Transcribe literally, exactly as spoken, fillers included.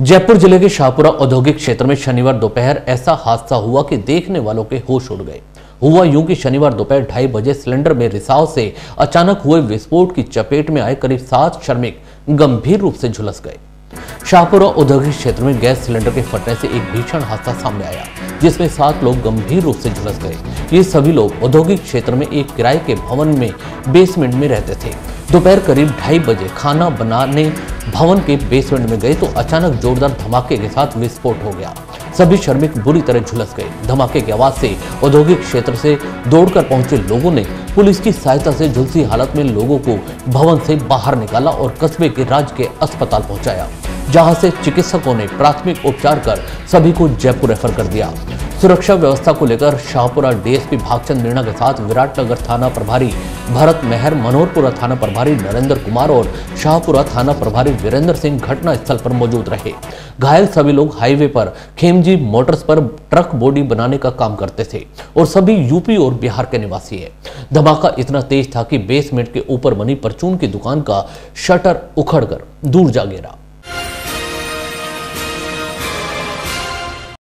जयपुर जिले के शाहपुरा औद्योगिक क्षेत्र में शनिवार दोपहर ऐसा हादसा हुआ कि देखने वालों के होश उड़ गए। हुआ यूं कि शनिवार दोपहर ढाई बजे सिलेंडर में रिसाव से अचानक हुए विस्फोट की चपेट में आए करीब सात श्रमिक गंभीर रूप से झुलस गए। शाहपुरा औद्योगिक क्षेत्र में गैस सिलेंडर के फटने से एक भीषण हादसा सामने आया जिसमें सात लोग गंभीर रूप से झुलस गए। ये सभी लोग औद्योगिक क्षेत्र में एक किराए के भवन में बेसमेंट में रहते थे। दोपहर करीब ढाई बजे खाना बनाने भवन के बेसमेंट में गए तो अचानक जोरदार धमाके के साथ विस्फोट हो गया। सभी श्रमिक बुरी तरह झुलस गए। धमाके की आवाज से औद्योगिक क्षेत्र से दौड़कर पहुंचे लोगों ने पुलिस की सहायता से झुलसी हालत में लोगों को भवन से बाहर निकाला और कस्बे के राजकीय अस्पताल पहुंचाया, जहां से चिकित्सकों ने प्राथमिक उपचार कर सभी को जयपुर रेफर कर दिया। सुरक्षा व्यवस्था को लेकर शाहपुरा डीएसपी भागचंद मीणा के साथ विराटनगर थाना प्रभारी भरत महर, मनोहरपुर थाना प्रभारी नरेंद्र कुमार और शाहपुरा थाना प्रभारी वीरेंद्र सिंह घटना स्थल पर मौजूद रहे। घायल सभी लोग हाईवे पर खेमजी मोटर्स पर ट्रक बॉडी बनाने का काम करते थे और सभी यूपी और बिहार के निवासी है। धमाका इतना तेज था कि बेसमेंट के ऊपर बनी परचून की दुकान का शटर उखड़ कर दूर जा गिरा।